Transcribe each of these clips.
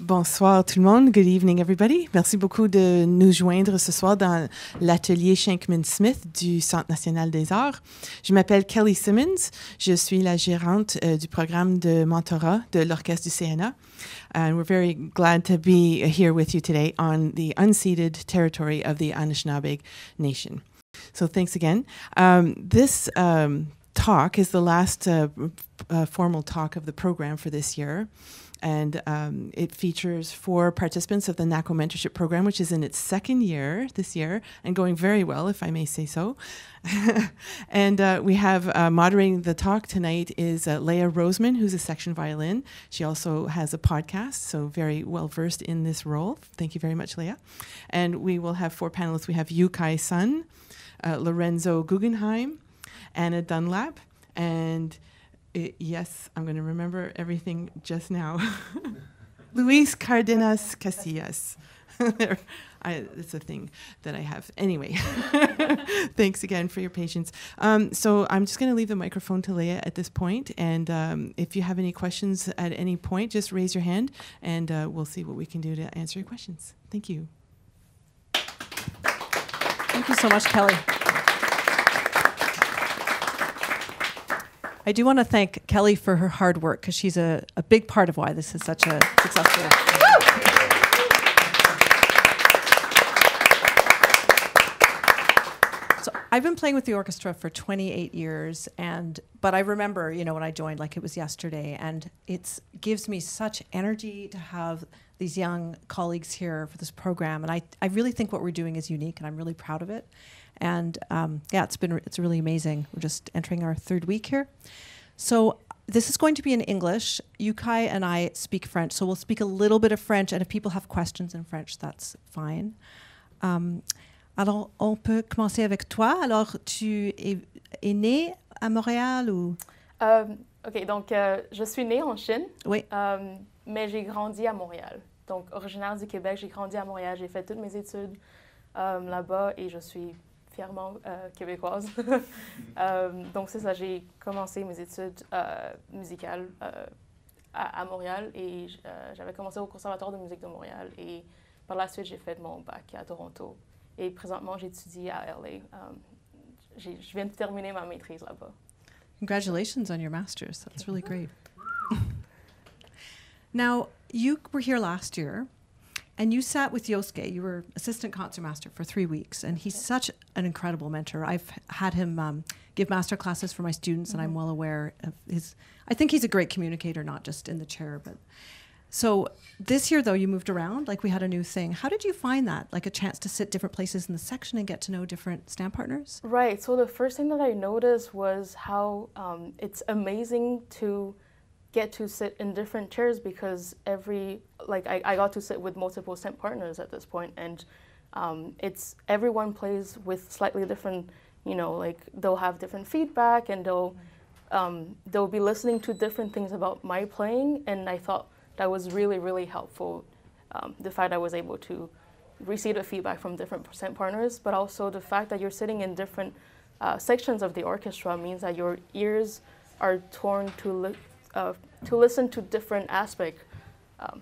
Bonsoir tout le monde. Good evening everybody. Merci beaucoup de nous joindre ce soir dans l'atelier Schenkman-Smith du Centre national des arts. Je m'appelle Kelly Simmons. Je suis la gérante du programme de mentorat de l'Orchestre du CNA. And we're very glad to be here with you today on the unceded territory of the Anishinaabe Nation. So thanks again. This talk is the last formal talk of the program for this year, and it features 4 participants of the NACO mentorship program, which is in its 2nd year this year and going very well, if I may say so. And we have moderating the talk tonight is Leah Roseman, who's a section violin. She also has a podcast, so very well versed in this role. Thank you very much, Leah. And we will have 4 panelists. We have Yukai Sun, Lorenzo Guggenheim, Anna Dunlap, and yes, I'm going to remember everything just now. Luis Cardenas Casillas. It's a thing that I have. Anyway, thanks again for your patience. So I'm just going to leave the microphone to Leah at this point, and if you have any questions at any point, just raise your hand, and we'll see what we can do to answer your questions. Thank you. Thank you so much, Kelly. I do want to thank Kelly for her hard work, because she's a big part of why this is such a successful event. So I've been playing with the orchestra for 28 years, but I remember, you know, when I joined, like it was yesterday, and it gives me such energy to have these young colleagues here for this program, and I really think what we're doing is unique, and I'm really proud of it. And yeah, it's really amazing. We're just entering our 3rd week here. So this is going to be in English. Yukai and I speak French, so we'll speak a little bit of French, and if people have questions in French, that's fine. Alors, on peut commencer avec toi. Alors, tu es née à Montréal ou? OK, donc je suis née en Chine, oui. Mais j'ai grandi à Montréal. Donc, originaire du Québec, j'ai grandi à Montréal, j'ai fait toutes mes études là-bas et je suis fièrement québécoise. Donc c'est ça, j'ai commencé mes études musicales à Montréal, et j'avais commencé au Conservatoire de musique de Montréal, et par la suite j'ai fait mon bac à Toronto, et présentement j'étudie à LA. Je viens de terminer ma maîtrise là-bas. Congratulations on your master's, that's really great. Now, you were here last year, and you sat with Yosuke. You were assistant concertmaster for 3 weeks, and he's such an incredible mentor. I've had him give master classes for my students, and I'm well aware of his. I think he's a great communicator, not just in the chair, but. So this year, though, you moved around. Like, we had a new thing. How did you find that? Like, a chance to sit different places in the section and get to know different stand partners? Right. So the first thing that I noticed was how it's amazing to get to sit in different chairs, because I got to sit with multiple scent partners at this point, and it's everyone plays with slightly different, you know, like they'll have different feedback, and they'll be listening to different things about my playing, and I thought that was really, really helpful, the fact I was able to receive the feedback from different scent partners, but also the fact that you're sitting in different sections of the orchestra means that your ears are torn to listen to different aspects,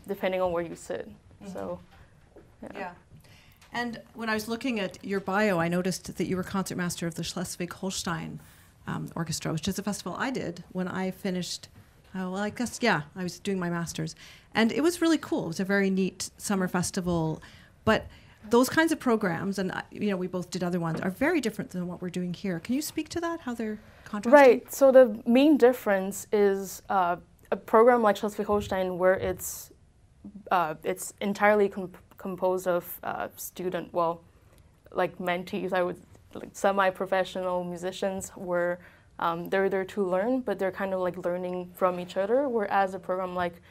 depending on where you sit. Mm-hmm. So, yeah. And when I was looking at your bio, I noticed that you were concertmaster of the Schleswig-Holstein Orchestra, which is a festival I did when I finished, well, I guess, yeah, I was doing my master's. And it was really cool. It was a very neat summer festival. But those kinds of programs, and you know, we both did other ones, are very different than what we're doing here. Can you speak to that, how they're contrasting? Right, so the main difference is a program like Schleswig-Holstein, where it's entirely composed of student, well, like mentees, I would, like semi-professional musicians, where they're there to learn, but they're kind of like learning from each other, whereas a program like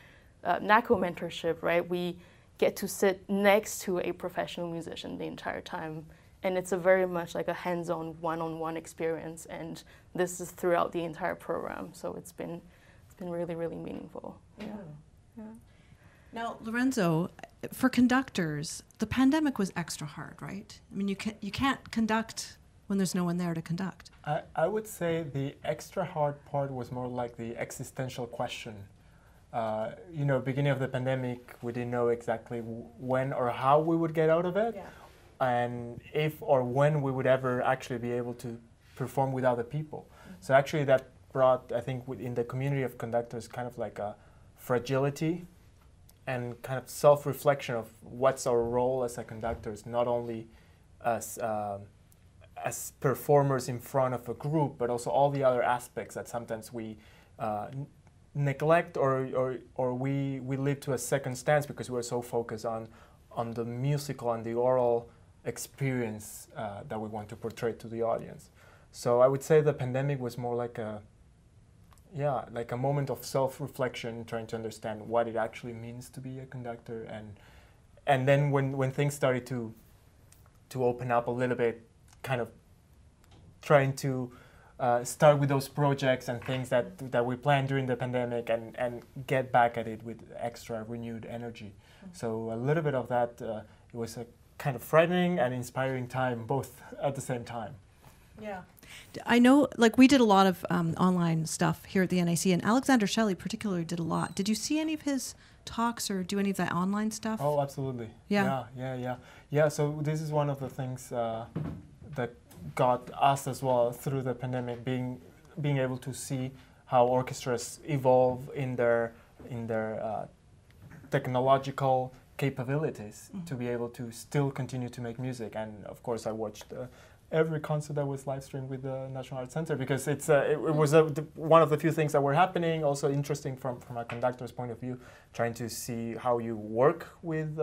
NACO mentorship, right, we get to sit next to a professional musician the entire time, and it's a very much like a hands-on, one-on-one experience, and this is throughout the entire program, so it's been really, really meaningful. Yeah. Yeah. Now, Lorenzo, for conductors, the pandemic was extra hard, right? I mean, you can't conduct when there's no one there to conduct. I would say the extra hard part was more like the existential question you know, beginning of the pandemic, we didn't know exactly when or how we would get out of it, and if or when we would ever actually be able to perform with other people. So actually that brought, I think, within the community of conductors kind of like a fragility and kind of self-reflection of what's our role as a conductors, not only as performers in front of a group, but also all the other aspects that sometimes we neglect or we live to a second stance because we're so focused on the musical and the oral experience that we want to portray to the audience. So I would say the pandemic was more like a, like a moment of self-reflection, trying to understand what it actually means to be a conductor. And then when things started to open up a little bit, kind of trying to start with those projects and things that we planned during the pandemic and get back at it with extra renewed energy. So a little bit of that, it was a kind of frightening and inspiring time, both at the same time. Yeah. I know, like, we did a lot of online stuff here at the NAC, and Alexander Shelley particularly did a lot. Did you see any of his talks or do any of that online stuff? Oh, absolutely. Yeah. Yeah, so this is one of the things that got us as well through the pandemic, being able to see how orchestras evolve in their technological capabilities to be able to still continue to make music. And of course, I watched every concert that was live streamed with the National Arts Center, because it's it was one of the few things that were happening. Also interesting from a conductor's point of view, trying to see how you work with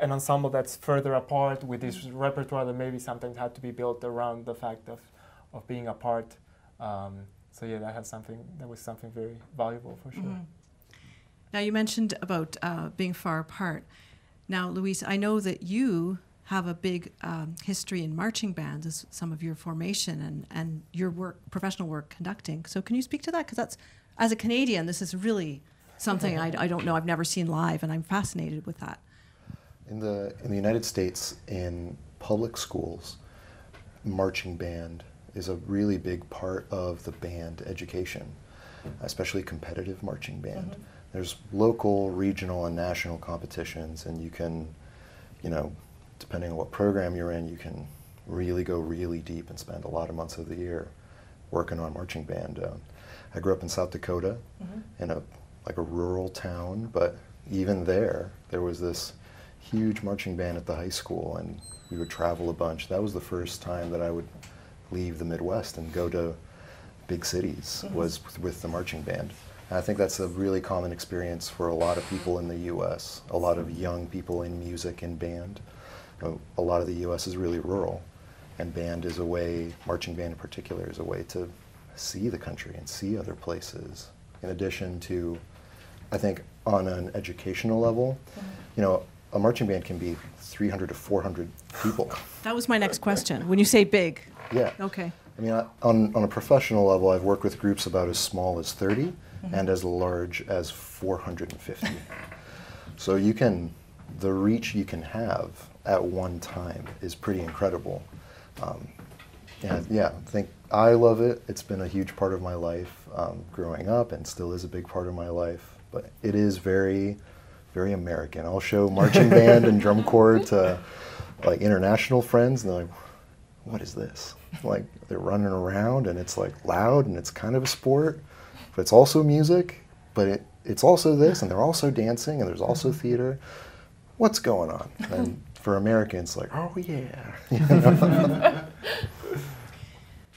an ensemble that's further apart, with this repertoire that maybe sometimes had to be built around the fact of being apart. So yeah, that was something very valuable for sure. Now you mentioned about being far apart. Now, Luis, I know that you have a big history in marching bands as some of your formation and your work, professional work conducting. So can you speak to that? Because that's, as a Canadian, this is really something I don't know, I've never seen live, and I'm fascinated with that. In the United States, in public schools, marching band is a really big part of the band education, especially competitive marching band. There's local, regional, and national competitions, and you can, you know, depending on what program you're in, you can really go really deep and spend a lot of months of the year working on marching band. I grew up in South Dakota, in a rural town, but even there was this huge marching band at the high school, and we would travel a bunch. That was the first time that I would leave the Midwest and go to big cities, was with the marching band. And I think that's a really common experience for a lot of people in the U.S., a lot of young people in music and band. A lot of the U.S. is really rural, and band is a way, marching band in particular, is a way to see the country and see other places. In addition to, I think, on an educational level, you know, a marching band can be 300 to 400 people. That was my next question. When you say big. Yeah. Okay. I mean, on a professional level, I've worked with groups about as small as 30 and as large as 450. So you can, the reach you can have at one time is pretty incredible. And yeah, I think I love it. It's been a huge part of my life growing up, and still is a big part of my life. But it is very, very American. I'll show marching band and drum corps to like international friends, and they're like, what is this? Like, they're running around, and it's like loud, and it's kind of a sport, but it's also music, but it's also this, and they're also dancing, and there's also theater. What's going on? And for Americans, like, oh yeah. You know?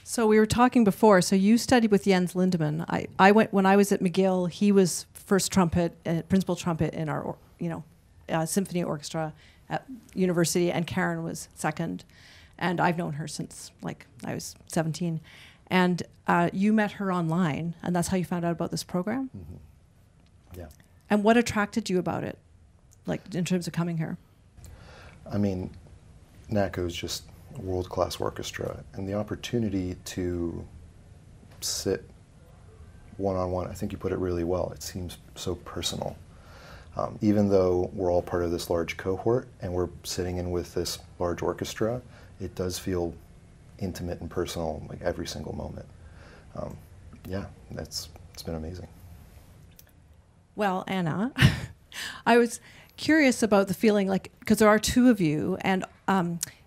So we were talking before, so you studied with Jens Lindemann. I went, when I was at McGill, he was first trumpet, principal trumpet in our, you know, symphony orchestra at university, and Karen was second. And I've known her since, like, I was 17. And you met her online, and that's how you found out about this program? Yeah. And what attracted you about it, like, in terms of coming here? I mean, NACO is just a world-class orchestra, and the opportunity to sit one-on-one, I think you put it really well. It seems so personal. Even though we're all part of this large cohort and we're sitting in with this large orchestra, it does feel intimate and personal, like every single moment. Yeah, it's been amazing. well, Anna, I was curious about the feeling, like, because there are two of you, and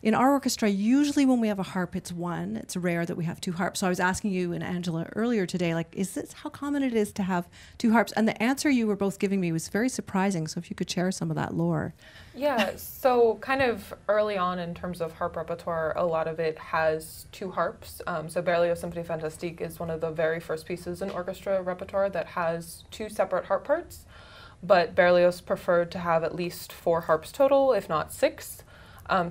in our orchestra, usually when we have a harp, it's one. It's rare that we have two harps. So I was asking you and Angela earlier today, like, is this how common it is to have two harps? And the answer you were both giving me was very surprising. So if you could share some of that lore. Yeah, so kind of early on in terms of harp repertoire, a lot of it has two harps. So Berlioz Symphonie Fantastique is one of the very first pieces in orchestra repertoire that has two separate harp parts. But Berlioz preferred to have at least four harps total, if not six,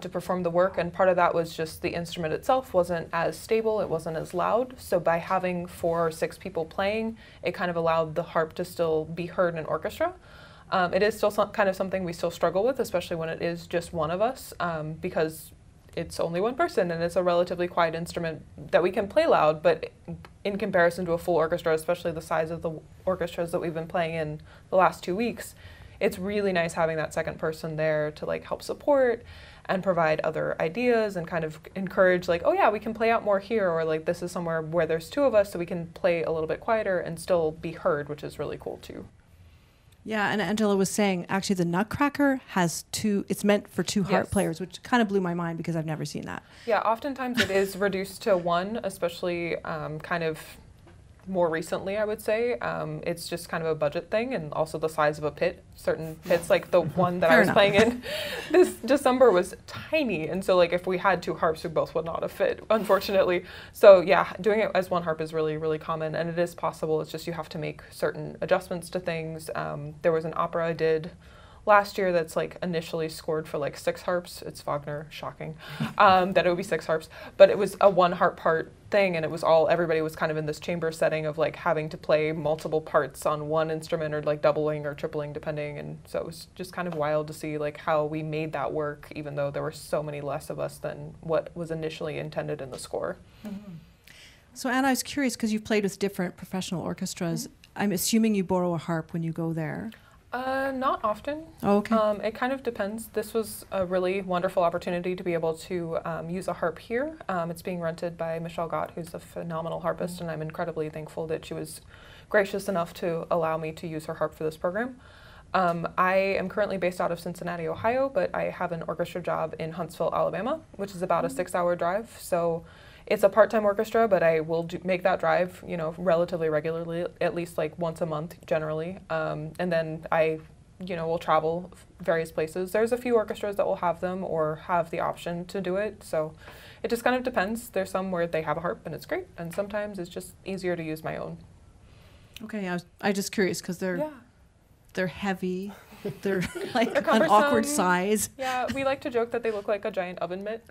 to perform the work, and part of that was just the instrument itself wasn't as stable, it wasn't as loud, so by having 4 or 6 people playing, it kind of allowed the harp to still be heard in an orchestra. It is still kind of something we still struggle with, especially when it is just one of us, because it's only one person and it's a relatively quiet instrument that we can play loud, but in comparison to a full orchestra, especially the size of the orchestras that we've been playing in the last 2 weeks, it's really nice having that second person there to like help support and provide other ideas and kind of encourage, like, oh yeah, we can play out more here, or like this is somewhere where there's two of us so we can play a little bit quieter and still be heard, which is really cool too. Yeah, and Angela was saying, actually, the Nutcracker has two, it's meant for two harp players, which kind of blew my mind because I've never seen that. Yeah, oftentimes it is reduced to one, especially kind of more recently, I would say. It's just kind of a budget thing, and also the size of a pit. Certain pits, like the one that I was playing in this December, was tiny, and so like if we had two harps, we both would not have fit, unfortunately. So yeah, doing it as one harp is really, really common, and it is possible. It's just you have to make certain adjustments to things. There was an opera I did last year that's like initially scored for like 6 harps. It's Wagner, shocking, that it would be 6 harps, but it was a one harp part thing, and it was all, everybody was kind of in this chamber setting of like having to play multiple parts on one instrument, or like doubling or tripling depending, and so it was just kind of wild to see like how we made that work, even though there were so many less of us than what was initially intended in the score. Mm-hmm. So Anna, I was curious, because you've played with different professional orchestras, mm-hmm. I'm assuming you borrow a harp when you go there. Not often. Oh, okay. It kind of depends. This was a really wonderful opportunity to be able to use a harp here. It's being rented by Michelle Gott, who's a phenomenal harpist, and I'm incredibly thankful that she was gracious enough to allow me to use her harp for this program. I am currently based out of Cincinnati, Ohio, but I have an orchestra job in Huntsville, Alabama, which is about a 6-hour drive. So it's a part-time orchestra, but I will make that drive, you know, relatively regularly, at least like once a month generally. And then I, you know, will travel various places. There's a few orchestras that will have them or have the option to do it. So it just kind of depends. There's some where they have a harp and it's great, and sometimes it's just easier to use my own. Okay, I just curious because they're heavy. They're like an awkward size. Yeah, we like to joke that they look like a giant oven mitt.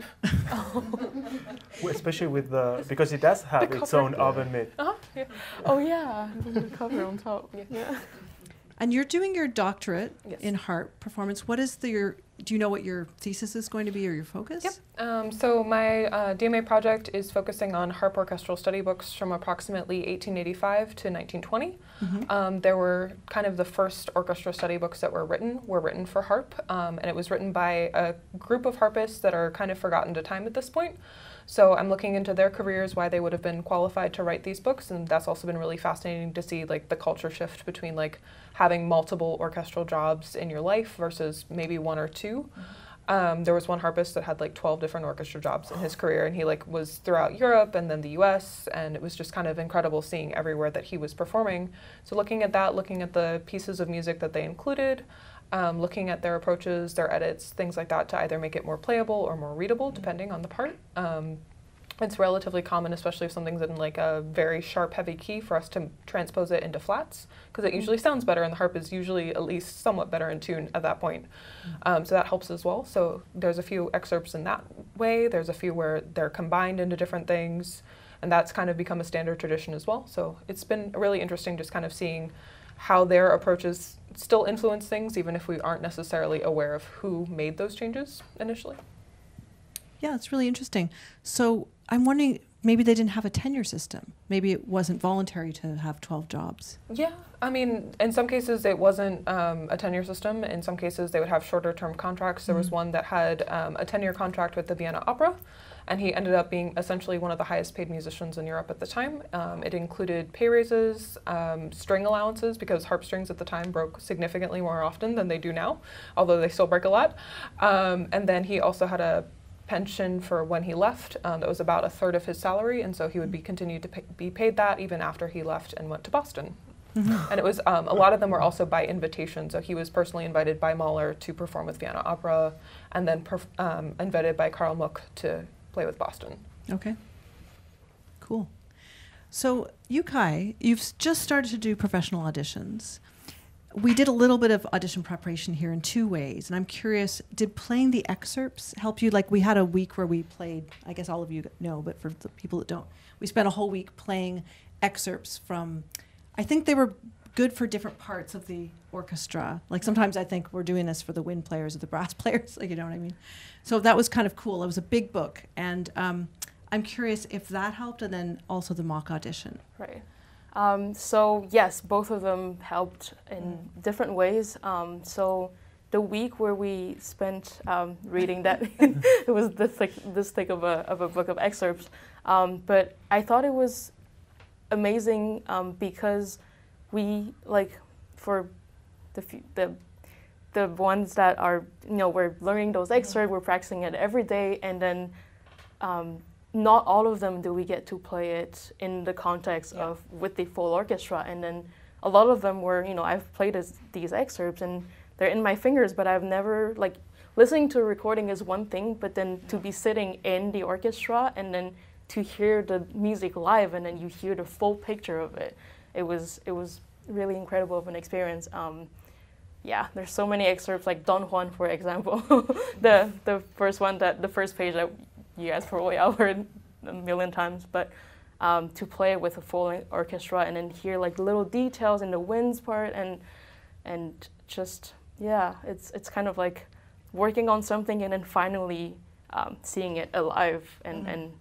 Well, especially with the, because it does have its own oven mitt. Uh-huh, yeah. Oh yeah, the cover on top. Yeah. Yeah. And you're doing your doctorate in harp performance. What is your, do you know what your thesis is going to be or your focus? Yep. So my DMA project is focusing on harp orchestral study books from approximately 1885 to 1920. Mm-hmm. There were kind of the first orchestra study books that were written for harp, and it was written by a group of harpists that are kind of forgotten to time at this point. So I'm looking into their careers, why they would have been qualified to write these books, and that's also been really fascinating to see like the culture shift between like having multiple orchestral jobs in your life versus maybe one or two. There was one harpist that had like 12 different orchestra jobs in his career, and he like was throughout Europe and then the US, and it was just kind of incredible seeing everywhere that he was performing. So looking at that, looking at the pieces of music that they included, looking at their approaches, their edits, things like that, to either make it more playable or more readable, depending on the part. It's relatively common, especially if something's in like a very sharp, heavy key, for us to transpose it into flats, because it usually sounds better, and the harp is usually at least somewhat better in tune at that point. So that helps as well. So there's a few excerpts in that way. There's a few where they're combined into different things, and that's kind of become a standard tradition as well. So it's been really interesting just kind of seeing how their approaches still influence things, even if we aren't necessarily aware of who made those changes initially. Yeah, it's really interesting. So I'm wondering, maybe they didn't have a tenure system. Maybe it wasn't voluntary to have 12 jobs. Yeah, I mean, in some cases it wasn't a tenure system. In some cases they would have shorter term contracts. There was one that had a 10-year contract with the Vienna Opera, and he ended up being essentially one of the highest paid musicians in Europe at the time. It included pay raises, string allowances, because harp strings at the time broke significantly more often than they do now, although they still break a lot. And then he also had a pension for when he left. That was about a third of his salary, and so he would be continued to be paid that even after he left and went to Boston. And it was a lot of them were also by invitation, so he was personally invited by Mahler to perform with Vienna Opera, and then invited by Karl Muck to play with Boston. Okay, cool. So Yukai, you've just started to do professional auditions. We did a little bit of audition preparation here in two ways, and I'm curious, did playing the excerpts help you? Like, we had a week where we played, I guess all of you know, but for the people that don't, we spent a whole week playing excerpts from, I think they were good for different parts of the orchestra. Like, sometimes I think we're doing this for the wind players or the brass players, like, you know what I mean? So that was kind of cool. It was a big book, and I'm curious if that helped, and then also the mock audition. Right. So yes, both of them helped in different ways. So the week where we spent reading that, it was this thick of a book of excerpts. But I thought it was amazing because we, like, for the ones that are, you know, we're learning those excerpts, we're practicing it every day, and then not all of them do we get to play it in the context of with the full orchestra. And then a lot of them were, you know, I've played these excerpts and they're in my fingers, but I've never, like, listening to a recording is one thing, but then to be sitting in the orchestra and then to hear the music live and then you hear the full picture of it, it was really incredible of an experience. Yeah, there's so many excerpts, like Don Juan, for example, the first one, that the first page that you guys probably all heard a million times, but to play with a full orchestra and then hear, like, little details in the winds part and just, yeah, it's kind of like working on something and then finally seeing it alive and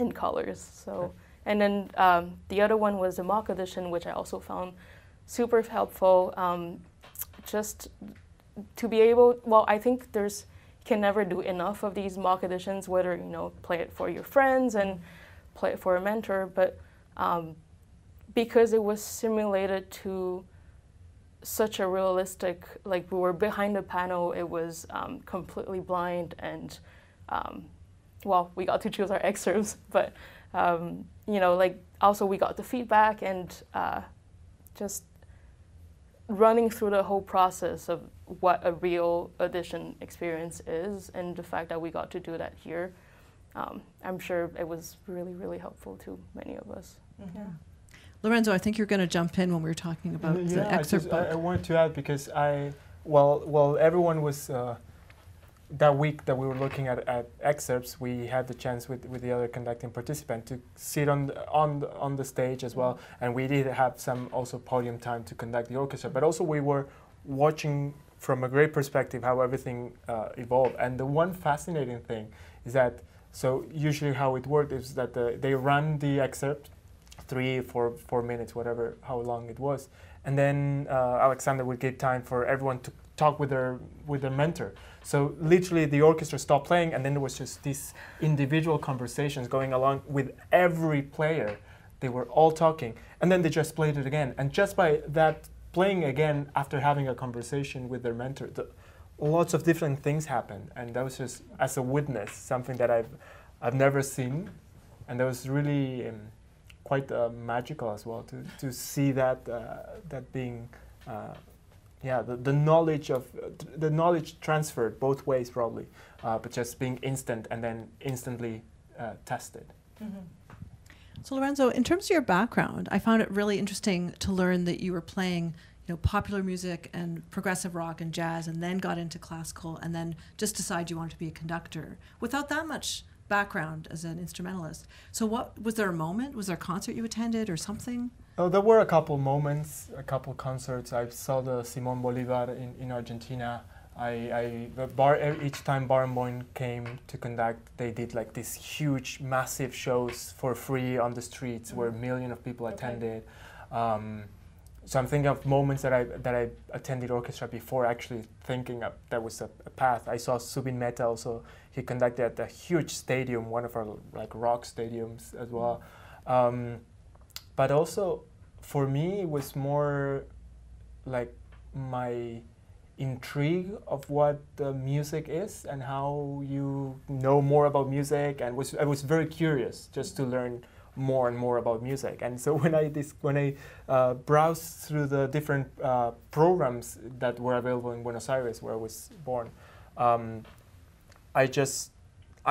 in colors. So, and then the other one was the mock audition, which I also found super helpful. Just to be able, well, I think there's can never do enough of these mock auditions, whether, you know, play it for your friends and play it for a mentor, but because it was simulated to such a realistic, like, we were behind a panel, it was completely blind, and well, we got to choose our excerpts, but you know, like, also we got the feedback and just running through the whole process of what a real audition experience is, and the fact that we got to do that here, I'm sure it was really, really helpful to many of us. Mm-hmm. Yeah. Lorenzo, I think you're going to jump in when we were talking about the excerpt book. I wanted to add, because well, everyone was, that week that we were looking at excerpts, we had the chance with the other conducting participant to sit on the stage as well, and we did have some also podium time to conduct the orchestra, but also we were watching from a great perspective how everything evolved. And the one fascinating thing is that, so usually how it worked is that they run the excerpt 3, 4 minutes, whatever, how long it was, and then Alexander would give time for everyone to talk with their mentor. So literally the orchestra stopped playing, and then there was just these individual conversations going along with every player. They were all talking, and then they just played it again. And just by that playing again after having a conversation with their mentor, lots of different things happened. And that was just, as a witness, something that I've never seen, and that was really quite magical as well to see that that being. Yeah, the knowledge transferred both ways, probably, but just being instant and then instantly tested. Mm-hmm. So Lorenzo, in terms of your background, I found it really interesting to learn that you were playing, you know, popular music and progressive rock and jazz, and then got into classical, and then just decided you wanted to be a conductor without that much background as an instrumentalist. So what, was there a moment? Was there a concert you attended or something? Oh, there were a couple moments, a couple concerts. I saw the Simon Bolivar in Argentina Each time Barenboim came to conduct, they did like these huge, massive shows for free on the streets where millions of people attended. So I'm thinking of moments that I attended orchestra before actually thinking of, that was a path. I saw Zubin Mehta also. He conducted at a huge stadium, one of our like rock stadiums as well. But also for me, it was more like my intrigue of what music is and how you know more about music, and I was very curious just to learn more and more about music. And so when I browsed through the different programs that were available in Buenos Aires, where I was born, I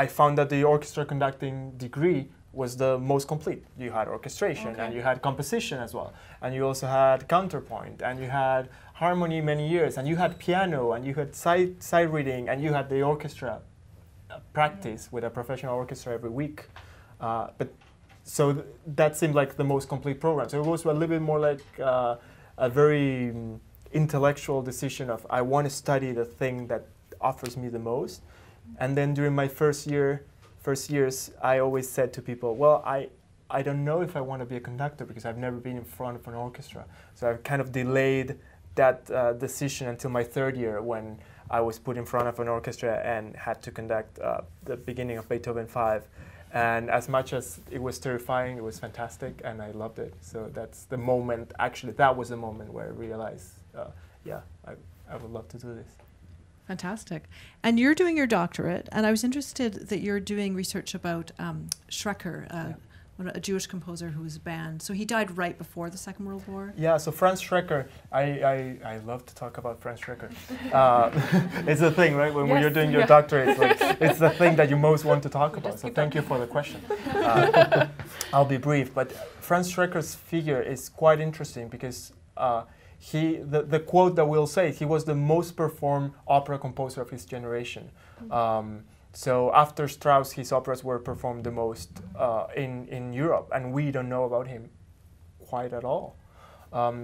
found that the orchestra conducting degree was the most complete. You had orchestration, and you had composition as well, and you also had counterpoint, and you had harmony many years, and you had piano, and you had sight reading, and you had the orchestra practice with a professional orchestra every week. So that seemed like the most complete program. So it was a little bit more like a very intellectual decision of I want to study the thing that offers me the most. And then during my first years, I always said to people, well, I don't know if I want to be a conductor because I've never been in front of an orchestra. So I've kind of delayed that decision until my third year when I was put in front of an orchestra and had to conduct the beginning of Beethoven 5. And as much as it was terrifying, it was fantastic, and I loved it. So that's the moment, actually, that was the moment where I realized, yeah, I would love to do this. Fantastic. And you're doing your doctorate, and I was interested that you're doing research about Schrecker, a Jewish composer who was banned. So he died right before the Second World War? Yeah, so Franz Schrecker, I love to talk about Franz Schrecker. It's the thing, right? When you're doing your doctorate, it's the thing that you most want to talk about. So thank you for the question. I'll be brief, but Franz Schrecker's figure is quite interesting because the quote that we'll say, he was the most performed opera composer of his generation. So after Strauss, his operas were performed the most in Europe, and we don't know about him quite at all.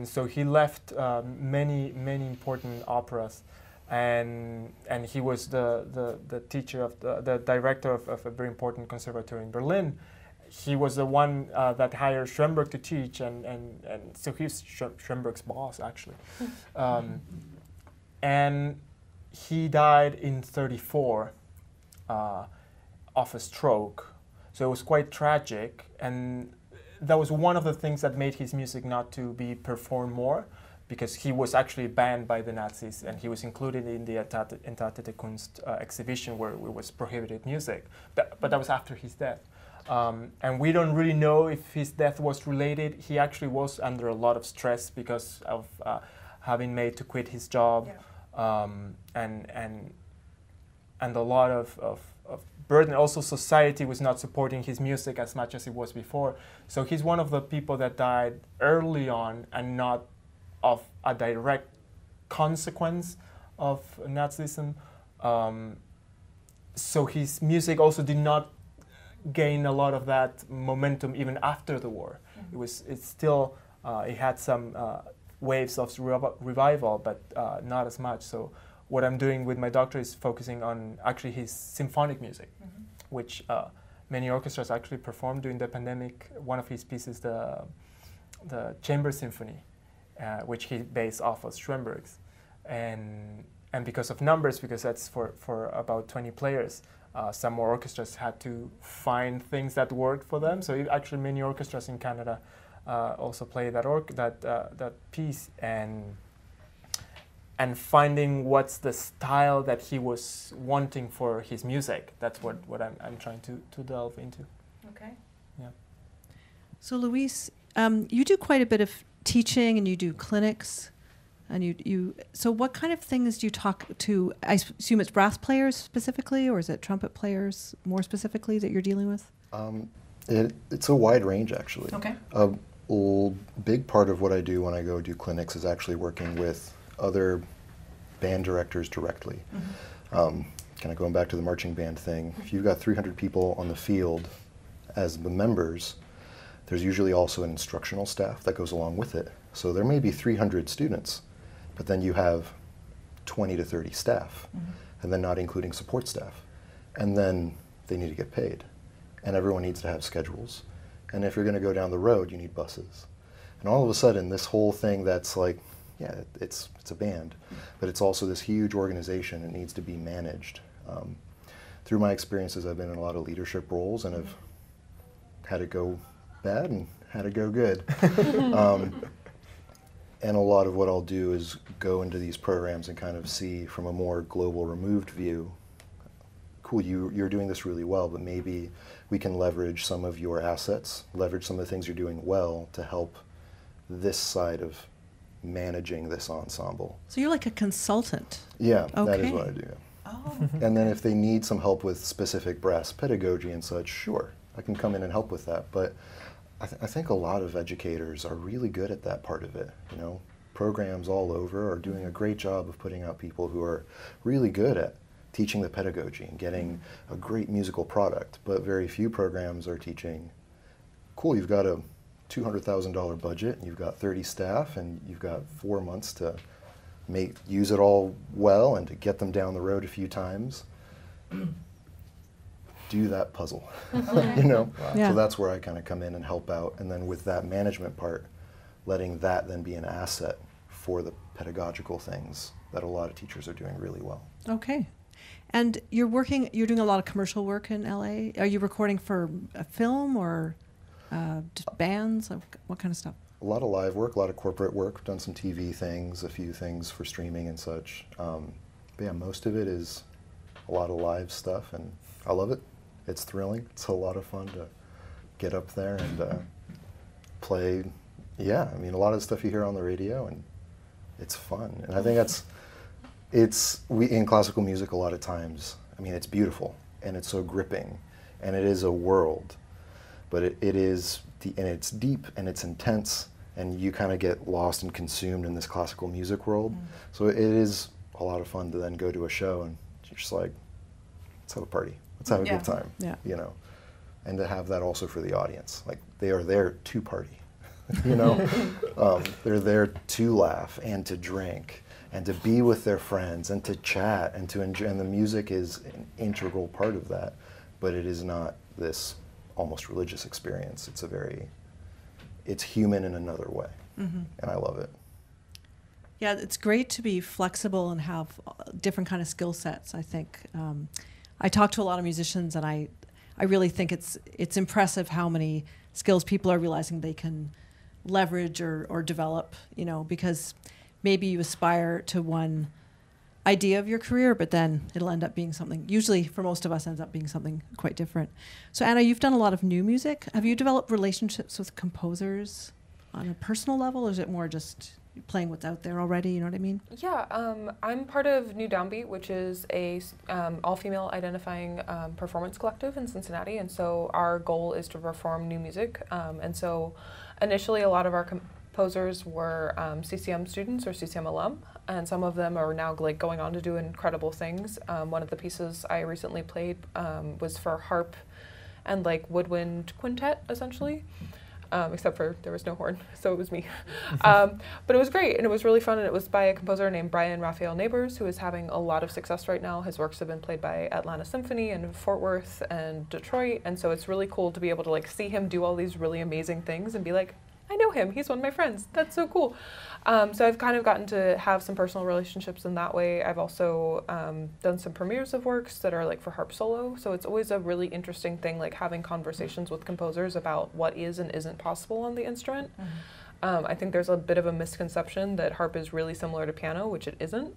So he left many important operas, and he was the teacher of the director of a very important conservatory in Berlin. He was the one that hired Schoenberg to teach, and so he's Schoenberg's boss actually, and he died in '34. Of a stroke, so it was quite tragic, and that was one of the things that made his music not to be performed more, because he was actually banned by the Nazis, and he was included in the Entartete Kunst exhibition where it was prohibited music, but that was after his death. And we don't really know if his death was related. He actually was under a lot of stress because of having made to quit his job, and a lot of burden. Also, society was not supporting his music as much as it was before. So he's one of the people that died early on and not of a direct consequence of Nazism. So his music also did not gain a lot of that momentum even after the war. It's still, it had some waves of revival, but not as much. So what I'm doing with my doctorate is focusing on actually his symphonic music, which many orchestras actually performed during the pandemic. One of his pieces, the Chamber Symphony, which he based off of Schoenberg's, and because of numbers, because that's for about 20 players, some more orchestras had to find things that worked for them. So actually, many orchestras in Canada also play that piece, and finding what's the style that he was wanting for his music. That's what I'm trying to delve into. Okay. Yeah. So Luis, you do quite a bit of teaching, and you do clinics, and so what kind of things do you talk to? I assume it's brass players specifically, or is it trumpet players more specifically that you're dealing with? It's a wide range, actually. Okay. A big part of what I do when I go do clinics is actually working with other band directors directly. Kind of going back to the marching band thing, if you've got 300 people on the field as the members, there's usually also an instructional staff that goes along with it. So there may be 300 students, but then you have 20 to 30 staff, mm-hmm. and then not including support staff. And then they need to get paid. And everyone needs to have schedules. And if you're going to go down the road, you need buses. And all of a sudden, this whole thing that's like, yeah, it's a band, but it's also this huge organization that needs to be managed. Through my experiences, I've been in a lot of leadership roles and have had it go bad and had it go good. And a lot of what I'll do is go into these programs and kind of see from a more global, removed view, cool, you're doing this really well, but maybe we can leverage some of your assets, leverage some of the things you're doing well to help this side of managing this ensemble. So you're like a consultant. Yeah, okay. That is what I do. Oh, okay. And then if they need some help with specific brass pedagogy and such, sure, I can come in and help with that. But I think a lot of educators are really good at that part of it. You know, programs all over are doing a great job of putting out people who are really good at teaching the pedagogy and getting a great musical product, but very few programs are teaching, cool, you've got a $200,000 budget, and you've got 30 staff, and you've got 4 months to use it all well and to get them down the road a few times. Do that puzzle, you know? Wow. Yeah. So that's where I kind of come in and help out, and then with that management part, letting that then be an asset for the pedagogical things that a lot of teachers are doing really well. Okay. And you're doing a lot of commercial work in LA. Are you recording for a film or bands? What kind of stuff? A lot of live work, a lot of corporate work. I've done some TV things, a few things for streaming and such. But yeah, most of it is a lot of live stuff, and I love it. It's thrilling. It's a lot of fun to get up there and play. Yeah, I mean, a lot of the stuff you hear on the radio, and it's fun. And I think that's... in classical music a lot of times, I mean, it's beautiful, and it's so gripping, and it is a world, but and it's deep, and it's intense, and you kind of get lost and consumed in this classical music world. Mm-hmm. So it is a lot of fun to then go to a show, and you're just like, let's have a party. Let's have a good time, you know? And to have that also for the audience. Like, they are there to party, you know? They're there to laugh and to drink, and to be with their friends, and to chat, and to enjoy, and the music is an integral part of that, but it is not this almost religious experience. It's it's human in another way, mm-hmm. and I love it. Yeah, it's great to be flexible and have different kind of skill sets, I think. I talk to a lot of musicians, and I really think it's impressive how many skills people are realizing they can leverage or develop, you know, because maybe you aspire to one idea of your career, but then it'll end up being something, usually for most of us, ends up being something quite different. So Anna, you've done a lot of new music. Have you developed relationships with composers on a personal level, or is it more just playing what's out there already, you know what I mean? Yeah, I'm part of New Downbeat, which is a all-female identifying performance collective in Cincinnati, and so our goal is to perform new music, and so initially a lot of our composers were CCM students or CCM alum, and some of them are now like going on to do incredible things. One of the pieces I recently played was for harp and like woodwind quintet, essentially, except for there was no horn, so it was me. But it was great, and it was really fun, and it was by a composer named Brian Raphael Neighbors, who is having a lot of success right now. His works have been played by Atlanta Symphony and Fort Worth and Detroit, and so it's really cool to be able to like see him do all these really amazing things and be like, I know him, he's one of my friends, that's so cool. So I've kind of gotten to have some personal relationships in that way. I've also done some premieres of works that are like for harp solo, so it's always a really interesting thing, like having conversations with composers about what is and isn't possible on the instrument. Mm-hmm. I think there's a bit of a misconception that harp is really similar to piano, which it isn't.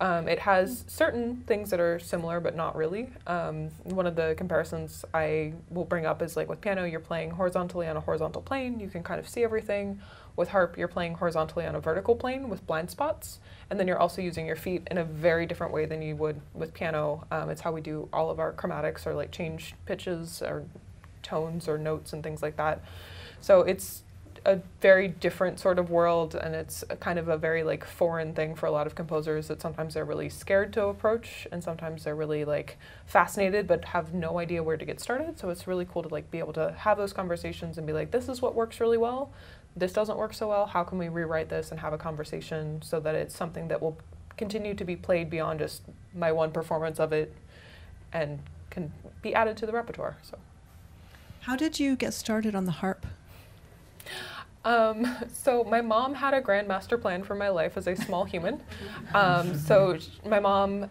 It has certain things that are similar, but not really. One of the comparisons I will bring up is like with piano, you're playing horizontally on a horizontal plane. You can kind of see everything. With harp, you're playing horizontally on a vertical plane with blind spots. And then you're also using your feet in a very different way than you would with piano. It's how we do all of our chromatics, or like change pitches or tones or notes and things like that. So it's a very different sort of world, and it's a kind of a very like foreign thing for a lot of composers that sometimes they're really scared to approach, and sometimes they're really like fascinated but have no idea where to get started. So it's really cool to like be able to have those conversations and be like, this is what works really well, this doesn't work so well, how can we rewrite this and have a conversation so that it's something that will continue to be played beyond just my one performance of it and can be added to the repertoire. So, how did you get started on the harp? So my mom had a grand master plan for my life as a small human. My mom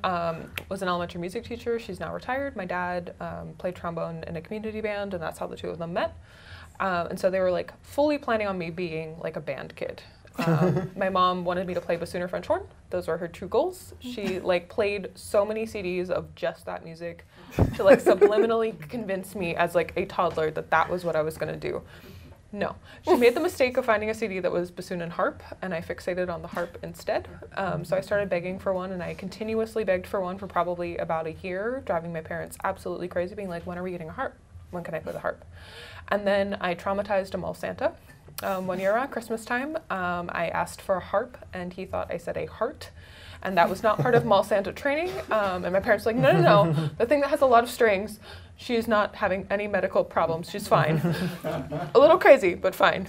was an elementary music teacher. She's now retired. My dad played trombone in a community band, and that's how the two of them met. And so they were like fully planning on me being like a band kid. My mom wanted me to play bassoon or French horn. Those were her two goals. She like played so many CDs of just that music to like subliminally convince me as like a toddler that that was what I was going to do. No. She made the mistake of finding a CD that was bassoon and harp, and I fixated on the harp instead. So I started begging for one, and I continuously begged for one for probably about a year, driving my parents absolutely crazy, being like, when are we getting a harp? When can I play the harp? And then I traumatized them all Santa. One year around Christmas time, I asked for a harp, and he thought I said a heart. And that was not part of mall Santa training. And my parents were like, no, no, no, the thing that has a lot of strings, she's not having any medical problems. She's fine. A little crazy, but fine.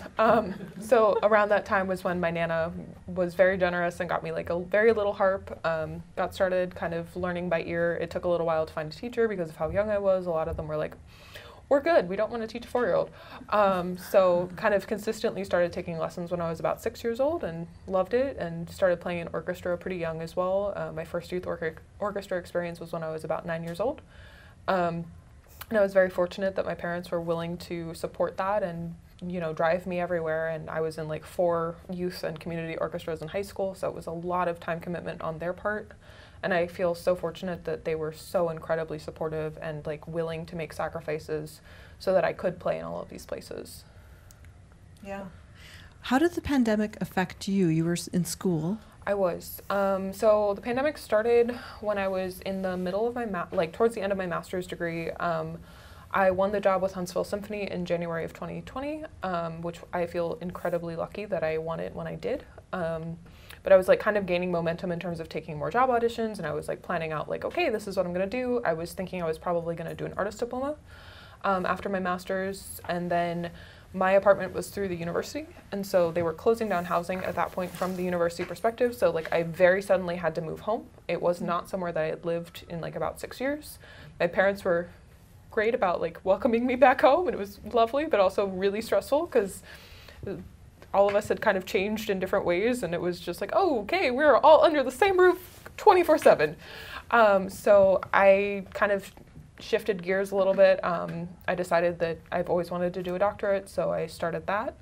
So around that time was when my Nana was very generous and got me like a very little harp, got started kind of learning by ear. It took a little while to find a teacher because of how young I was. A lot of them were like, we're good. We don't want to teach a 4-year-old. So kind of consistently started taking lessons when I was about 6 years old and loved it and started playing in orchestra pretty young as well. My first youth orchestra experience was when I was about 9 years old. And I was very fortunate that my parents were willing to support that and, you know, drive me everywhere. And I was in like 4 youth and community orchestras in high school. So it was a lot of time commitment on their part. And I feel so fortunate that they were so incredibly supportive and like willing to make sacrifices so that I could play in all of these places. Yeah. How did the pandemic affect you? You were in school. I was. So the pandemic started when I was in the middle of my, towards the end of my master's degree. I won the job with Huntsville Symphony in January of 2020, which I feel incredibly lucky that I won it when I did. But I was like kind of gaining momentum in terms of taking more job auditions, and I was like planning out like, okay, this is what I'm going to do. I was thinking I was probably going to do an artist diploma after my master's, and then my apartment was through the university, and so they were closing down housing at that point from the university perspective, so like I very suddenly had to move home. It was not somewhere that I had lived in like about 6 years. My parents were great about like welcoming me back home, and it was lovely, but also really stressful because all of us had kind of changed in different ways, and it was just like, oh, okay, we're all under the same roof 24/7. So I kind of shifted gears a little bit. I decided that I've always wanted to do a doctorate, so I started that.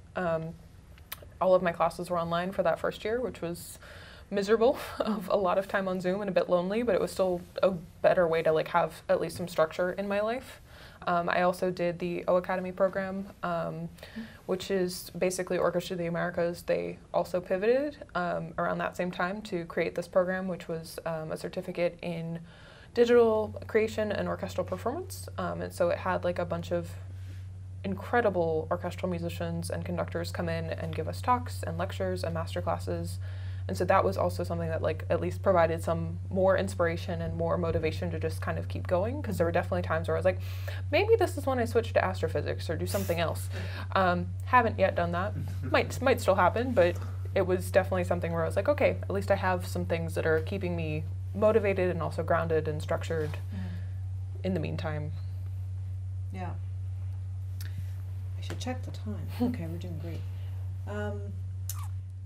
All of my classes were online for that first year, which was miserable, of a lot of time on Zoom and a bit lonely, but it was still a better way to like have at least some structure in my life. I also did the O Academy program, which is basically Orchestra of the Americas. They also pivoted around that same time to create this program, which was a certificate in digital creation and orchestral performance. And so it had like a bunch of incredible orchestral musicians and conductors come in and give us talks and lectures and master classes. And so that was also something that like at least provided some more inspiration and more motivation to just kind of keep going, because there were definitely times where I was like, maybe this is when I switch to astrophysics or do something else. Haven't yet done that. Might still happen, but it was definitely something where I was like, okay, at least I have some things that are keeping me motivated and also grounded and structured in the meantime. Yeah. I should check the time. Okay, we're doing great.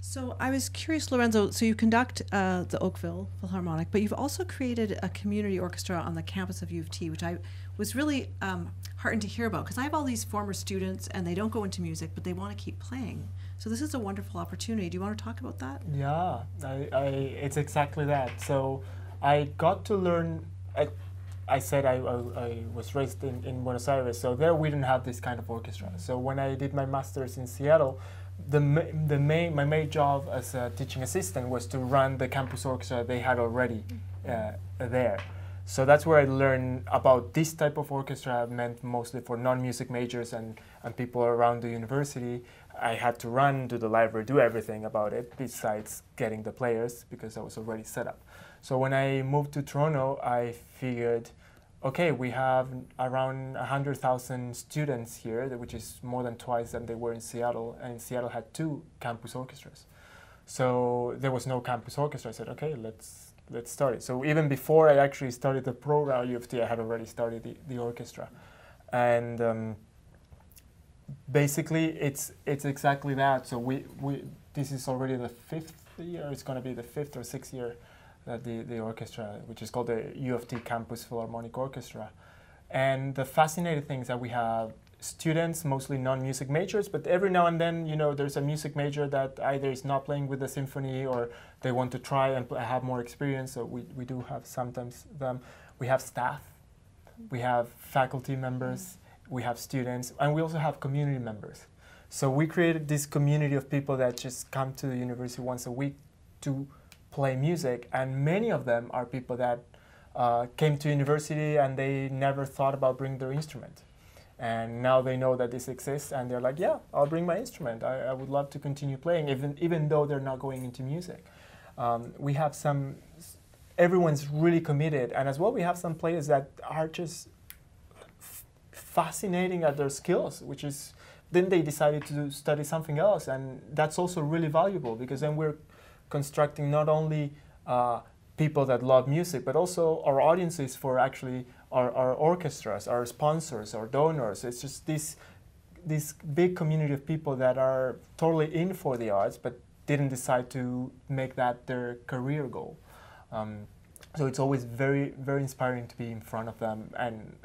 So I was curious, Lorenzo, so you conduct the Oakville Philharmonic, but you've also created a community orchestra on the campus of U of T, which I was really heartened to hear about, because I have all these former students and they don't go into music, but they want to keep playing. So this is a wonderful opportunity. Do you want to talk about that? Yeah, it's exactly that. So I got to learn, I was raised in Buenos Aires, so there we didn't have this kind of orchestra. So when I did my master's in Seattle, my main job as a teaching assistant was to run the campus orchestra they had already there. So that's where I learned about this type of orchestra, meant mostly for non-music majors and people around the university. I had to run to the library, do everything about it besides getting the players, because I was already set up. So when I moved to Toronto, I figured, okay, we have around 100,000 students here, which is more than twice than they were in Seattle, and Seattle had 2 campus orchestras. So there was no campus orchestra. I said, okay, let's that started. So even before I actually started the program at U of T, I had already started the orchestra. And basically, it's exactly that. So this is already the fifth year. It's going to be the fifth or sixth year that the orchestra, which is called the U of T Campus Philharmonic Orchestra. And the fascinating thing is that we have students, mostly non-music majors, but every now and then, you know, there's a music major that either is not playing with the symphony or they want to try and have more experience, so we do have sometimes them. We have staff, we have faculty members, we have students, and we also have community members. So we created this community of people that just come to the university once a week to play music, and many of them are people that came to university and they never thought about bringing their instrument. And now they know that this exists, and they're like, yeah, I'll bring my instrument. I would love to continue playing, even though they're not going into music. We have some, everyone's really committed, and as well we have some players that are just fascinating at their skills, which is, then they decided to study something else, and that's also really valuable, because then we're constructing not only people that love music, but also our audiences for actually our orchestras, our sponsors, our donors. It's just this big community of people that are totally in for the arts, but didn't decide to make that their career goal. So it's always very, very inspiring to be in front of them. And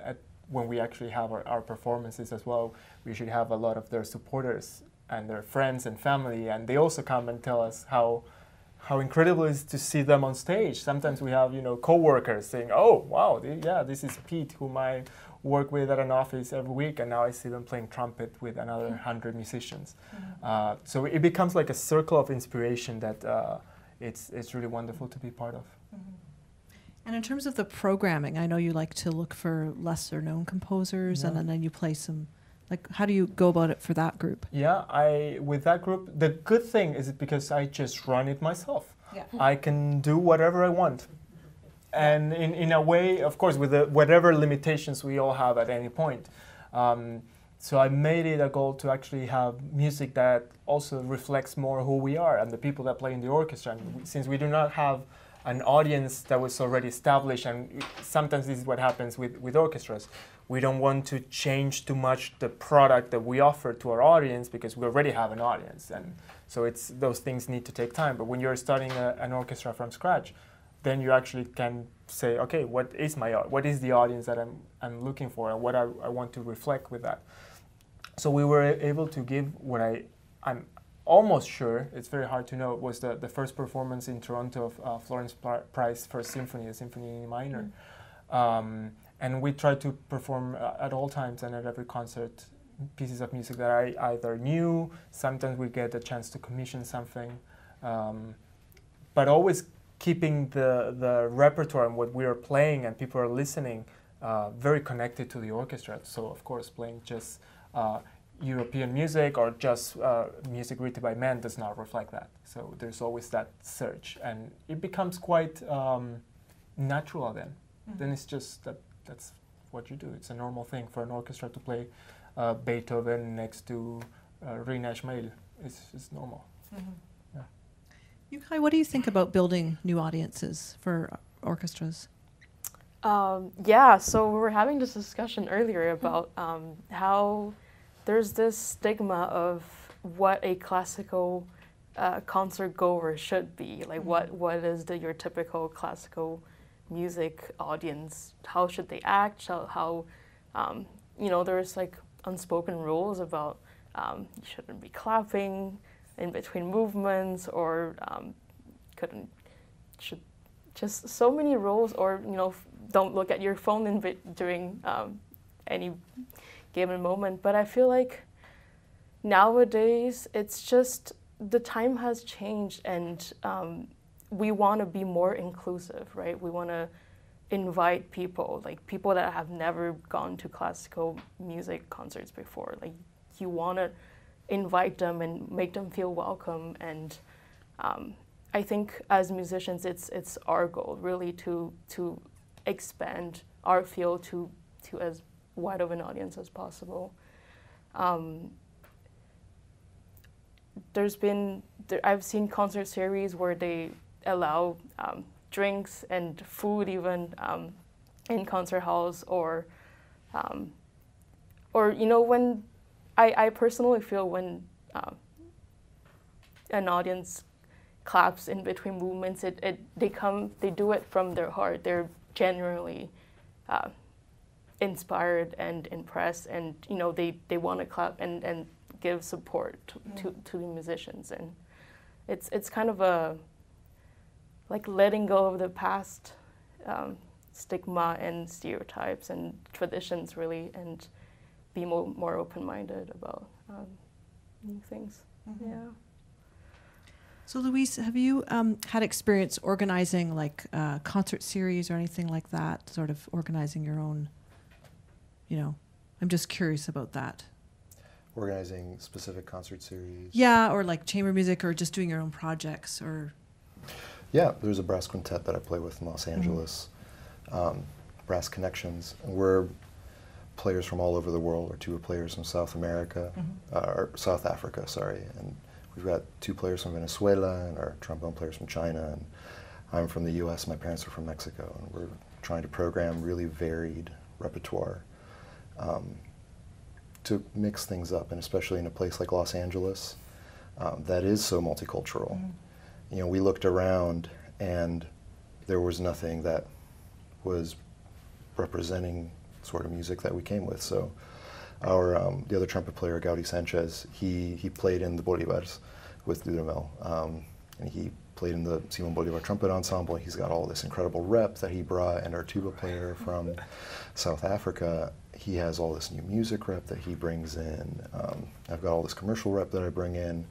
when we actually have our performances as well, we should have a lot of their supporters and their friends and family. And they also come and tell us how incredible it is to see them on stage. Sometimes we have, you know, co-workers saying, oh, wow, yeah, this is Pete, whom I work with at an office every week, and now I see them playing trumpet with another 100 musicians. Mm-hmm. So it becomes like a circle of inspiration that it's really wonderful to be part of. Mm-hmm. And in terms of the programming, I know you like to look for lesser-known composers, yeah, and then you play some. Like, how do you go about it for that group? Yeah, with that group, the good thing is because I just run it myself. Yeah. I can do whatever I want. And in a way, of course, with whatever limitations we all have at any point. So I made it a goal to actually have music that also reflects more who we are and the people that play in the orchestra. And since we do not have an audience that was already established, and sometimes this is what happens with orchestras. We don't want to change too much the product that we offer to our audience because we already have an audience, and so it's, those things need to take time. But when you're starting an orchestra from scratch, then you actually can say, okay, what is the audience that I'm looking for, and what I want to reflect with that. So we were able to give what I'm almost sure, it's very hard to know, it was the first performance in Toronto of Florence Price's First Symphony, the Symphony in Minor. Mm. And we tried to perform at all times and at every concert pieces of music that I either knew, sometimes we get a chance to commission something, but always keeping the repertoire and what we are playing and people are listening very connected to the orchestra. So of course playing just European music or just music written by men does not reflect that. So there's always that search, and it becomes quite natural then. Mm-hmm. Then it's just that's what you do. It's a normal thing for an orchestra to play Beethoven next to Rina Ismail. It's normal. Mm-hmm. Yeah. Yukai, what do you think about building new audiences for orchestras? Yeah, so we were having this discussion earlier about how there's this stigma of what a classical concert goer should be. Like, mm-hmm, what is your typical classical music audience? How should they act? How you know, there's like unspoken rules about you shouldn't be clapping in between movements, or just so many rules, or you know, don't look at your phone during any given moment. But I feel like nowadays it's just the time has changed, and we want to be more inclusive, right? We want to invite people, like people that have never gone to classical music concerts before. Like, you want to invite them and make them feel welcome. And I think as musicians, it's our goal really to expand our field to as wide of an audience as possible. I've seen concert series where they allow drinks and food even in concert halls, or you know, when I personally feel when an audience claps in between movements, they do it from their heart. They're genuinely inspired and impressed, and you know they want to clap and give support to the musicians, and it's kind of a like letting go of the past stigma and stereotypes and traditions really, and be more open-minded about new things. Mm-hmm. Yeah. So Luis, have you had experience organizing like concert series or anything like that, sort of organizing your own, you know, I'm just curious about that. Organizing specific concert series? Yeah, or like chamber music, or just doing your own projects, or... Yeah, there's a brass quintet that I play with in Los Angeles, Brass Connections. We're players from all over the world, or two players from South America, or South Africa, sorry. And we've got two players from Venezuela, and our trombone players from China, and I'm from the US, my parents are from Mexico, and we're trying to program really varied repertoire to mix things up, and especially in a place like Los Angeles that is so multicultural. You know, we looked around and there was nothing that was representing sort of music that we came with. So our the other trumpet player, Gaudi Sanchez, he played in the Bolivars with Dudamel, and he played in the Simon Bolivar Trumpet Ensemble. He's got all this incredible rep that he brought, and our tuba player from South Africa, he has all this new music rep that he brings in. I've got all this commercial rep that I bring in,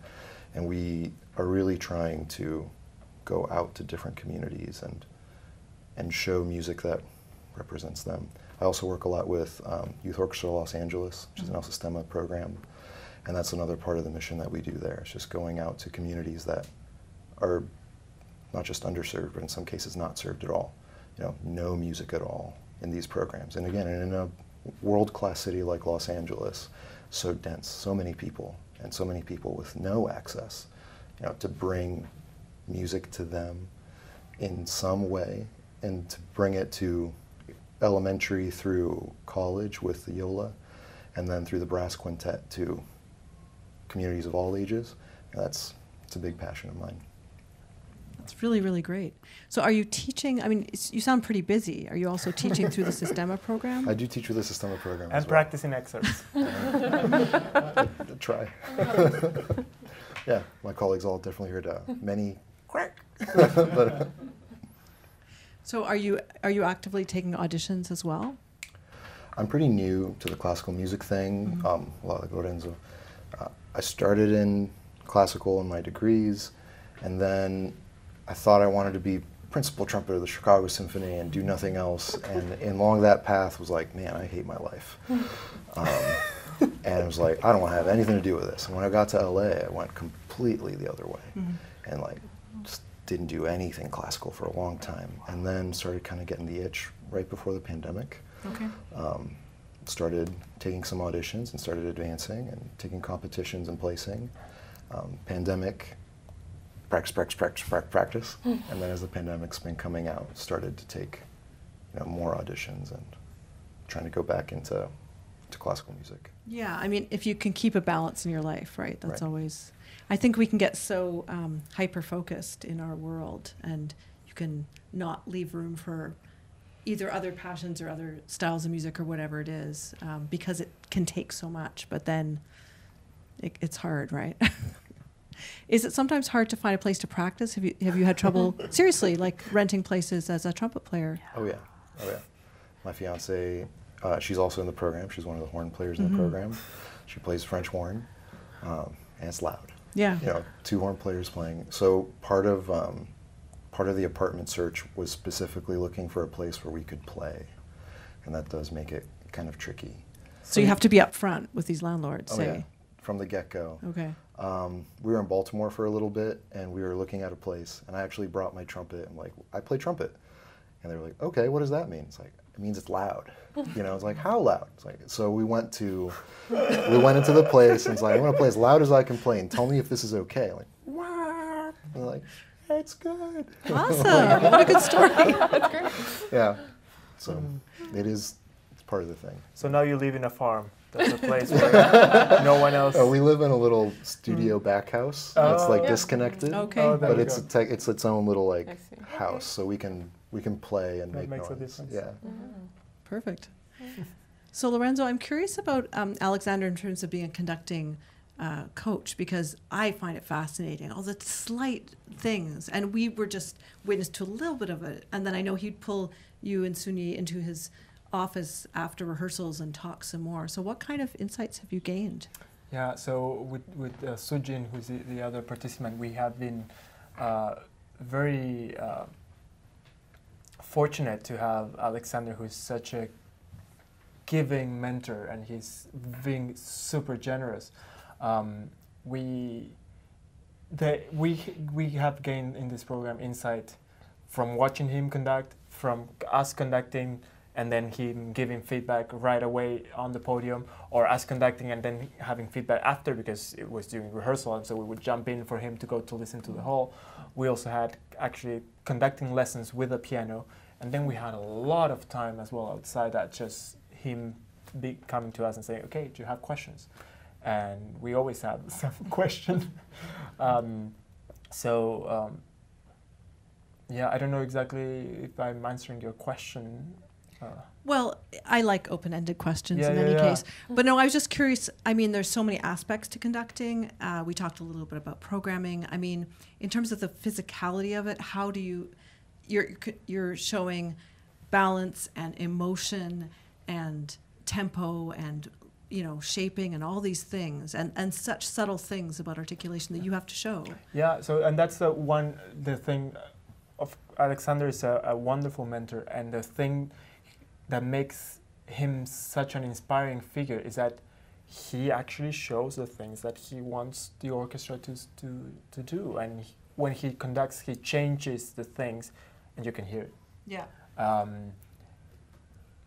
and we are really trying to go out to different communities and show music that represents them. I also work a lot with Youth Orchestra Los Angeles, which is an El Sistema program, and that's another part of the mission that we do there. It's just going out to communities that are not just underserved, but in some cases not served at all. You know, no music at all in these programs. And again, in a world-class city like Los Angeles, so dense, so many people, and so many people with no access, you know, to bring music to them in some way, and to bring it to elementary through college with the viola, and then through the brass quintet to communities of all ages. It's a big passion of mine. That's really, really great. So are you teaching? I mean, you sound pretty busy. Are you also teaching through the Sistema program? I do teach through the Sistema program. And practicing excerpts. Try. Yeah, my colleagues all definitely heard many quack. So are you actively taking auditions as well? I'm pretty new to the classical music thing, a lot like Lorenzo. I started in classical in my degrees, and then I thought I wanted to be principal trumpet of the Chicago Symphony and do nothing else, and along that path was like, man, I hate my life. And I was like, I don't want to have anything to do with this. And when I got to LA, I went completely the other way, and like just didn't do anything classical for a long time, and then started kind of getting the itch right before the pandemic. Okay. Started taking some auditions and started advancing and taking competitions and placing. Pandemic, practice, and then as the pandemic's been coming out, started to take, you know, more auditions and trying to go back into classical music. Yeah, I mean, if you can keep a balance in your life, right? That's always. I think we can get so hyper focused in our world, and you can not leave room for either other passions or other styles of music or whatever it is, because it can take so much. But then. It's hard, right? Is it sometimes hard to find a place to practice? Have you had trouble, seriously, like renting places as a trumpet player? Oh yeah, oh yeah. My fiance, she's also in the program. She's one of the horn players in the program. She plays French horn, and it's loud. Yeah. You know, two horn players playing. So part of the apartment search was specifically looking for a place where we could play, and that does make it kind of tricky. So you have to be up front with these landlords, Yeah. From the get-go. Okay. We were in Baltimore for a little bit, and we were looking at a place, and I actually brought my trumpet. I'm like, I play trumpet. And they were like, okay, what does that mean? It's like, it means it's loud. You know, it's like, how loud? It's like, so we went into the place, and it's like, I'm gonna play as loud as I can play, and tell me if this is okay. I'm like, what? And they're like, it's good. Awesome. What a good story. That's great. Yeah. So it is, it's part of the thing. So now you're leaving a farm. That's a place where no one else... Oh, we live in a little studio back house that's like disconnected. Okay. Oh, but it's its own little like house, so we can play and make noise. That makes a difference. Yeah. Perfect. So Lorenzo, I'm curious about Alexander in terms of being a conducting coach, because I find it fascinating, all the slight things, and we were just witness to a little bit of it, and then I know he'd pull you and Sunyi into his office after rehearsals and talk some more. So what kind of insights have you gained? Yeah, so with Sujin, who's the other participant, we have been very fortunate to have Alexander, who's such a giving mentor, and he's being super generous. We have gained in this program insight from watching him conduct, from us conducting, and then him giving feedback right away on the podium, or us conducting and then having feedback after, because it was during rehearsal, and so we would jump in for him to go to listen to the whole. We also had actually conducting lessons with a piano, and then we had a lot of time as well outside that, just him coming to us and saying, okay, do you have questions? And we always have some question. Yeah, I don't know exactly if I'm answering your question. Well, I like open-ended questions in any case. But no, I was just curious. I mean, there's so many aspects to conducting. We talked a little bit about programming. I mean, in terms of the physicality of it, how do you, you're showing balance and emotion and tempo and shaping and all these things, and such subtle things about articulation that you have to show. Yeah, so, and that's the thing of Alexander is a wonderful mentor, and the thing that makes him such an inspiring figure is that he actually shows the things that he wants the orchestra to do, and when he conducts, he changes the things, and you can hear it. Yeah.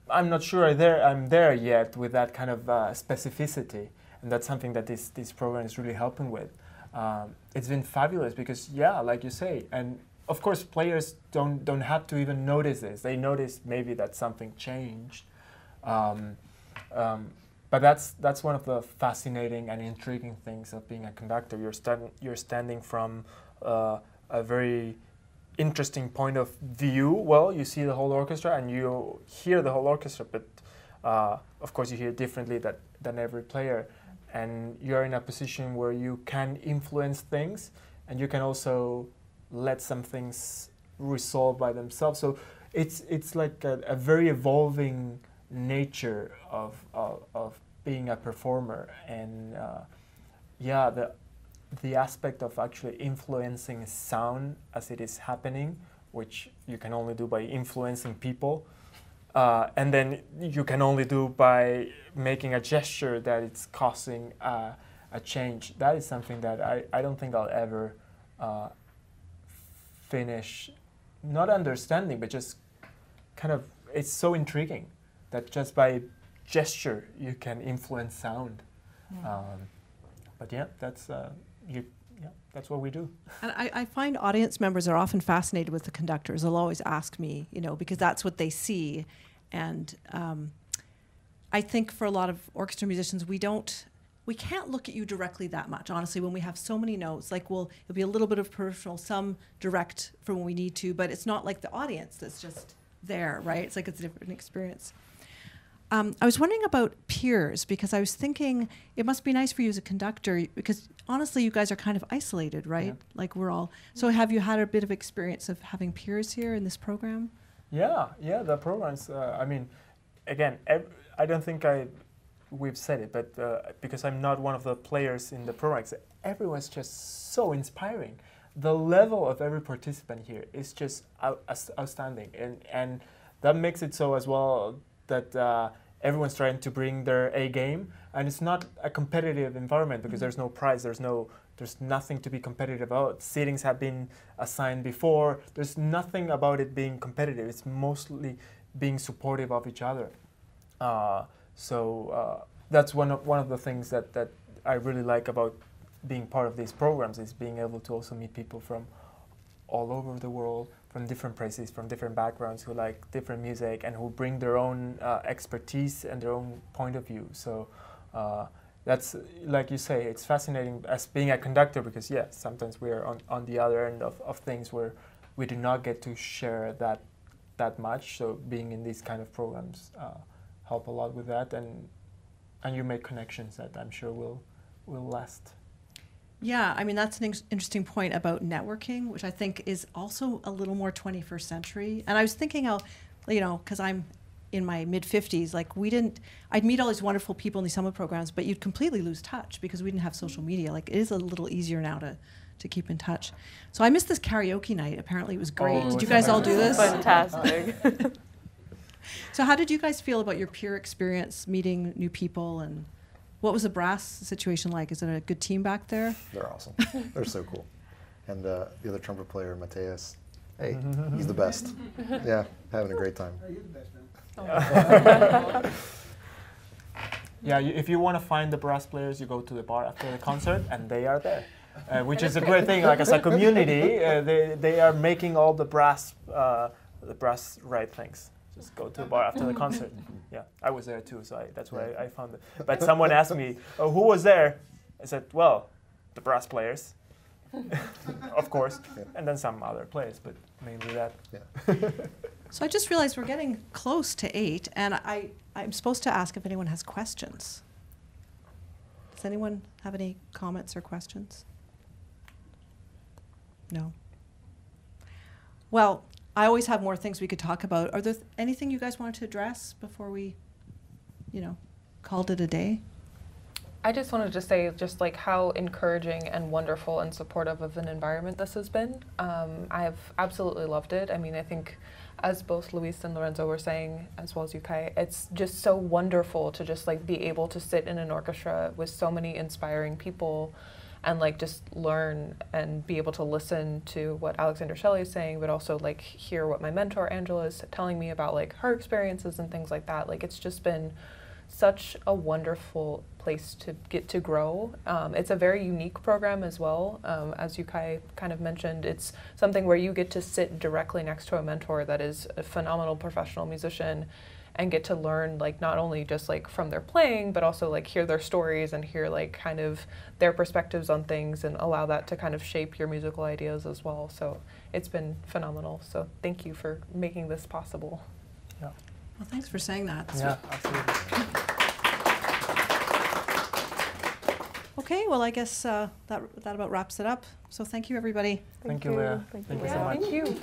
I'm not sure I'm there yet with that kind of specificity, and that's something that this program is really helping with. It's been fabulous because, yeah, like you say, and of course players don't have to even notice this. They notice maybe that something changed, but that's one of the fascinating and intriguing things of being a conductor. You're standing from a very interesting point of view. Well, you see the whole orchestra and you hear the whole orchestra, but of course you hear differently than every player, and you're in a position where you can influence things, and you can also let some things resolve by themselves. So it's like a very evolving nature of being a performer, and yeah, the aspect of actually influencing sound as it is happening, which you can only do by influencing people, and then you can only do by making a gesture that it's causing a change. That is something that I don't think I'll ever finish, not understanding, but just kind of, it's so intriguing that just by gesture you can influence sound. Yeah. But yeah, that's... Yeah, that's what we do. And I find audience members are often fascinated with the conductors. They'll always ask me, because that's what they see. And I think for a lot of orchestra musicians, we can't look at you directly that much, honestly, when we have so many notes. Like, well, it'll be a little bit of peripheral, some direct for when we need to, but it's not like the audience that's just there, right? It's like it's a different experience. I was wondering about peers, because I was thinking it must be nice for you as a conductor, because honestly you guys are kind of isolated, right? Yeah. Like we're all. So have you had a bit of experience of having peers here in this program? Yeah, the program's, I mean, again, I don't think we've said it, but because I'm not one of the players in the program, everyone's just so inspiring. The level of every participant here is just outstanding, and that makes it so as well that everyone's trying to bring their A game, and it's not a competitive environment because there's no prize, there's nothing to be competitive about. Seatings have been assigned before. There's nothing about it being competitive. It's mostly being supportive of each other. So that's one of the things that I really like about being part of these programs, is being able to also meet people from all over the world, from different places, from different backgrounds, who like different music and who bring their own expertise and their own point of view. So that's, like you say, it's fascinating as being a conductor, because yes, sometimes we are on the other end of things where we do not get to share that much. So being in these kind of programs help a lot with that, and you make connections that I'm sure will last. Yeah, I mean, that's an interesting point about networking, which I think is also a little more 21st century. And I was thinking how, you know, because I'm in my mid-50s, like I'd meet all these wonderful people in these summer programs, but you'd completely lose touch because we didn't have social media. Like, it is a little easier now to keep in touch. So I missed this karaoke night. Apparently it was great. Did you guys all do this? Fantastic. So how did you guys feel about your peer experience meeting new people, and what was the brass situation like? Is it a good team back there? They're awesome. They're so cool. And the other trumpet player, Mateus, hey, he's the best. Yeah, having a great time. You're the best, man. Yeah, if you want to find the brass players, you go to the bar after the concert, and they are there, which is a great thing. Like, as a community, they are making all the brass right things. Just go to the bar after the concert. Yeah, I was there too, so that's where I found it. But someone asked me, oh, who was there? I said, well, the brass players, of course, and then some other players, but mainly that. Yeah. So I just realized we're getting close to 8, and I'm supposed to ask if anyone has questions. Does anyone have any comments or questions? No? Well, I always have more things we could talk about. Are there anything you guys wanted to address before we, you know, called it a day? I just wanted to say just like how encouraging and wonderful and supportive of an environment this has been. I have absolutely loved it. I mean, I think as both Luis and Lorenzo were saying, as well as Yukai, it's just so wonderful to just like be able to sit in an orchestra with so many inspiring people and like just learn and be able to listen to what Alexander Shelley is saying, but also like hear what my mentor Angela is telling me about like her experiences and things like that. Like, it's just been such a wonderful place to get to grow. It's a very unique program as well. As Yukai kind of mentioned, it's something where you get to sit directly next to a mentor that is a phenomenal professional musician and get to learn like not only just like from their playing, but also like hear their stories and hear like kind of their perspectives on things and allow that to kind of shape your musical ideas as well. So it's been phenomenal. So thank you for making this possible. Yeah. Well, thanks for saying that. Yeah, absolutely. Okay, well, I guess that about wraps it up. So thank you, everybody. Thank you, Leah. Thank you so much. Thank you.